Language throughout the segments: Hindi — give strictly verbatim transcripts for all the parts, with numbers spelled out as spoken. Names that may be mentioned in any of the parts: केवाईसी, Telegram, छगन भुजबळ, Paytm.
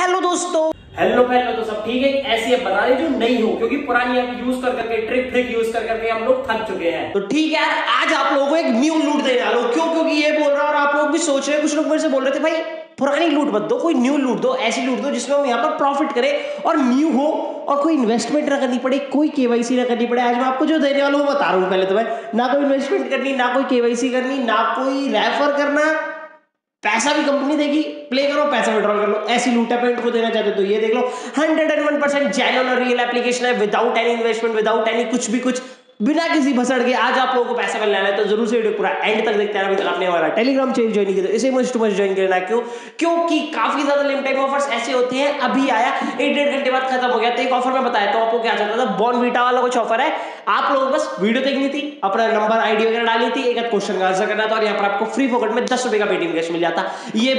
हेलो दोस्तों, हेलो हेलो तो सब ठीक है। ऐसी ऐप बना रहे जो नहीं हो, क्योंकि पुरानी ऐप यूज कर करके ट्रिक ट्रिक यूज कर करके हम लोग थक चुके हैं। तो ठीक है यार, आज आप लोगों को एक न्यू लूट देने वाला हूं। क्यों? क्योंकि ये बोल रहा और आप लोग भी सोच रहे, कुछ लोग मेरे से बोल रहे थे भाई पुरानी लूट मत दो, कोई न्यू लूट दो, ऐसी लूट दो जिसमें हम यहाँ पर प्रॉफिट करें और न्यू हो और कोई इन्वेस्टमेंट ना करनी पड़े, कोई केवाईसी ना करनी पड़े। आज मैं आपको जो देने वाला हूँ बता रहा हूँ। पहले तो मैं ना कोई इन्वेस्टमेंट करनी, ना कोई केवाईसी करनी, ना कोई रेफर करना, पैसा भी कंपनी देगी, प्ले करो पैसा विड्रॉल कर लो, ऐसी लूट है। इनको देना चाहते तो ये देख लो, hundred and one percent genuine और रियल एप्लीकेशन है, without any investment, without any कुछ भी कुछ, बिना किसी भसड़ के। आज आप लोगों को पैसा मिलना है तो जरूर से वीडियो पूरा एंड तक देखते हैं। अभी तक आपने हमारा टेलीग्राम चैनल ज्वाइन किया तो इसे मच टू मच ज्वाइन करना। क्यों? क्योंकि काफी ज्यादा लिमिटेड ऑफर्स ऐसे होते हैं। अभी आया, एक डेढ़ घंटे बाद खत्म हो गया। तो एक ऑफर में बताया तो आपको क्या चल रहा था, बॉर्न बीटा वाला कुछ ऑफर है। आप लोगों को बस वीडियो देखनी थी, अपना नंबर आईडी वगैरह डाली थी, एक क्वेश्चन का आंसर करना था और यहाँ पर आपको फ्री पॉकेट में दस रुपए का पेटीएम कैश मिल जाता। ये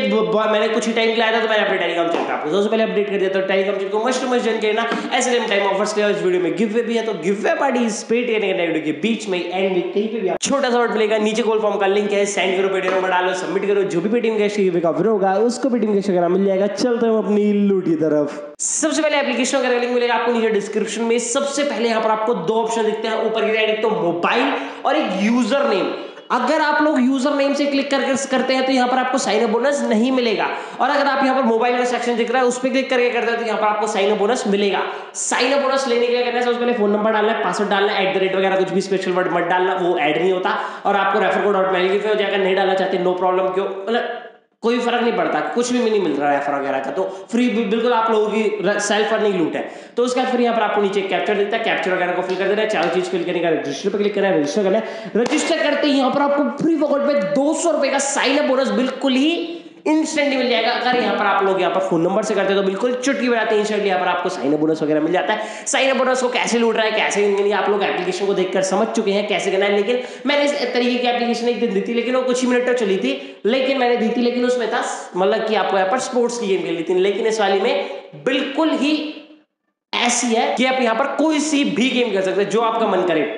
मैंने कुछ ही टाइम के लाया था तो मैंने अपने टेलीग्राम चैनल पर आपको सबसे पहले अपडेट कर दिया। तो टेलीग्राम चैनल को मच टू मच ज्वाइन करना। ऐसे टाइम टाइम ऑफर्स के इस वीडियो में गिव वे भी है, तो गिव वे पार्टी पेट वीडियो के बीच में एंड में कहीं पे भी छोटा सा वर्ड मिलेगा। नीचे कॉल फॉर्म का लिंक है, सेंड करो, पेटीएम नंबर डालो, सबमिट करो, जो भी पेटीएम कैश कवर होगा उसको पेटीएम कैश वगैरह मिल जाएगा। चलते हम अपनी लूट की तरफ। सबसे पहले एप्लीकेशन वगैरह लिंक मिलेगा आपको नीचे डिस्क्रिप्शन में। सबसे पहले यहाँ पर आपको दो ऑप्शन दिखते हैं ऊपर की साइड, एक तो मोबाइल और एक यूजर नेम। अगर आप लोग यूजर नेम से क्लिक कर करते हैं तो यहाँ पर आपको साइन अप बोनस नहीं मिलेगा, और अगर आप यहाँ पर मोबाइल का सेक्शन दिख रहा है उस पर क्लिक करके करते हैं तो यहाँ पर आपको साइन अप बोनस मिलेगा। साइन अप बोनस लेने के लिए करना है सबसे पहले फोन नंबर डालना है, पासवर्ड डालना है, एट द रेट वगैरह कुछ भी स्पेशल वर्ड मत डालना, वो ऐड नहीं होता। और आपको रेफर कोड डॉट मैल हो जाएगा, नहीं डालना चाहते नो प्रॉब्लम। क्यों? मतलब कोई फर्क नहीं पड़ता, कुछ भी नहीं मिल रहा है रेफर वगैरह का, तो फ्री बिल्कुल आप लोगों की सेल्फ अर्निंग लूट है। तो उसका फिर यहाँ पर आपको नीचे कैप्चर देता है, कैप्चर वगैरह को फिल कर देना है, चारों चीज फिल करने का, रजिस्टर पर क्लिक करना है, रजिस्टर करना है। रजिस्टर करते ही यहाँ पर आपको फ्री पॉकेट में दो सौ रुपए का साइन अप बोनस बिल्कुल ही इंस्टेंटली मिल जाएगा। अगर यहाँ पर आप लोग यहाँ पर फोन नंबर से करते हैं तो बिल्कुल चुटकी बजाते हैं, इंस्टेंटली यहाँ पर आपको साइन अप बोनस वगैरह मिल जाता है। साइन अप बोनस को कैसे लूट रहा है, कैसे इनके आप लोग एप्लीकेशन को देखकर समझ चुके हैं कैसे करना है। लेकिन मैंने इस तरीके की एप्लीकेशन एक दिन दी थी, लेकिन वो कुछ ही मिनट तक चली थी, लेकिन मैंने दी थी, लेकिन उसमें था मतलब कि आपको यहाँ पर स्पोर्ट्स की गेम खेली थी। लेकिन इस वाली में बिल्कुल ही ऐसी है कि आप यहाँ पर कोई सी भी गेम खेल सकते हैं जो आपका मन करे,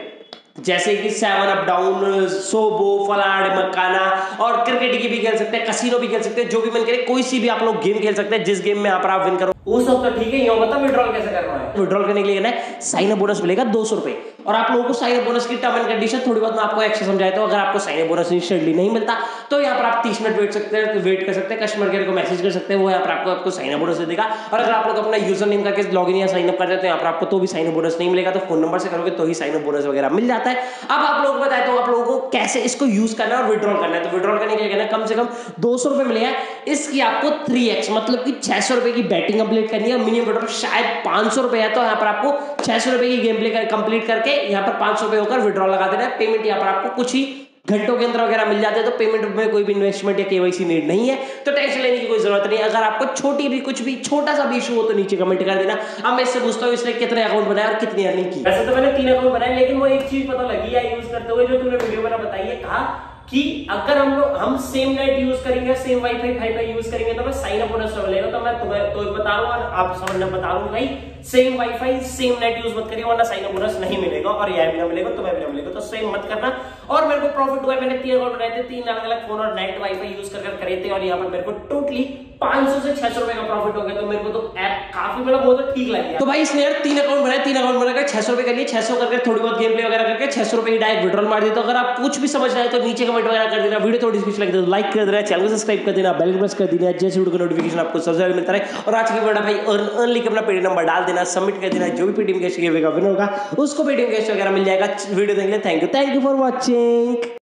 जैसे कि सेवन अप डाउन, सोबो, फलाड, मकाना, और क्रिकेट की भी खेल सकते हैं, कसीनो भी खेल सकते हैं, जो भी मन करे कोई सी भी आप लोग गेम खेल सकते हैं जिस गेम में यहाँ पर आप विन करो वो सब। तो ठीक है, यहाँ बताओ विड्रॉल कैसे करना है। विड्रॉल करने के लिए ना साइन अप बोनस मिलेगा दो सौ रुपए, और आप लोगों को साइन अप बोनस की टर्म एंड कंडीशन थोड़ी बहुत मैं आपको एक्स्ट्रा समझाता हूँ। अगर आपको साइन अप बोनस इंस्टेंटली नहीं मिलता तो यहाँ पर आप तीस मिनट वेट सकते हैं, वेट कर सकते हैं, कस्टमर केयर को मैसेज कर सकते हैं, वो यहाँ पर आपको आपको साइन अप बोनस दे देगा। और अगर आप लोग अपना यूजर नेम करके लॉग इन या साइन अप करते हैं तो यहाँ पर आपको तो भी साइन अप बोनस नहीं मिलेगा, तो फोन नंबर से करोगे तो ही साइन अप बोनस वगैरह मिल जाता है। अब आप लोगों को बताया तो आप लोगों को कैसे इसको यूज करना है और विड्रॉल करना है। तो विड्रॉल करने के लिए कहना कम से कम दो सौ रुपए मिलेगा, इसकी आपको थ्री एक्स मतलब कि छह सौ रुपए की बैटिंग कंप्लीट करनी है। मिनिमम विड्रॉल शायद पांच सौ रुपए है, तो यहाँ पर आपको छह सौ रुपए की गेम प्ले कंप्लीट करके यहाँ पर पांच सौ रुपए होकर विड्रॉल लगा देना है। पेमेंट यहाँ पर आपको कुछ ही घंटों के अंदर वगैरह मिल जाते हैं, तो पेमेंट में कोई भी इन्वेस्टमेंट या केवाईसी नीड नहीं है, तो टेंशन लेने की कोई जरूरत नहीं है। अगर आपको छोटी भी कुछ भी छोटा सा भी इशू हो तो नीचे कमेंट कर देना। अब मैं इससे पूछता हूँ इसने कितने अकाउंट बनाए और कितनी अर्निंग की। वैसे तो मैंने तीन अकाउंट बनाए, लेकिन वो एक चीज पता लगी है यूज करते हुए जो तुमने वीडियो बना बताई है, कहा कि अगर हम लोग हम सेम नेट यूज करेंगे, सेम वाईफाई फाइव यूज करेंगे तो मैं साइन अप बोनस मिलेगा। तो मैं तुम्हें तो बता रहा हूँ, आप समझना बता रहा हूँ भाई, same WiFi same net use मत करिए वरना साइन अप बोनस नहीं मिलेगा, और यह भी ना मिलेगा, तुम्हें भी ना मिलेगा, तो सेम मत करना। और मेरे को प्रॉफिट हुआ, मैंने तीन अकाउंट बनाए थे, तीन अलग अलग फोन और नेट वाईफाई यूज कर करे थे, और यहाँ पर मेरे को टोटली पांच सौ से छह सौ रुपए का प्रॉफिट हो गया। तो मेरे को तो ऐप काफी बड़ा बहुत ठीक लग गया। तो भाई इसने यार तीन अकाउंट बनाए, तीन अकाउंट बनाकर छह सौ रुपए कर लिए, छह सौ करके थोड़ी बहुत गेम प्ले वगैरह करके छह सौ रुपए डायरेक्ट विड्रॉल मार दिया। तो अगर आप कुछ भी समझ रहे हैं तो नीचे कमेंट वगैरह कर देना, वीडियो थोड़ी सी लगे तो लाइक कर देना, चैनल को सब्सक्राइब कर देना, बेल आइकन प्रेस कर देना, जैसे वीडियो का नोटिफिकेशन आपको सबसे पहले मिलता रहे। और आज की वीडियो भाई अर्न अर्न लिख अपना पेटीएम नंबर डाल देना, सबमिट कर देना, जो भी पेटीएम कैश का विनर होगा उसको पेटीएम कैश वगैरह मिल जाएगा। वीडियो देखने thank you, thank you for watching.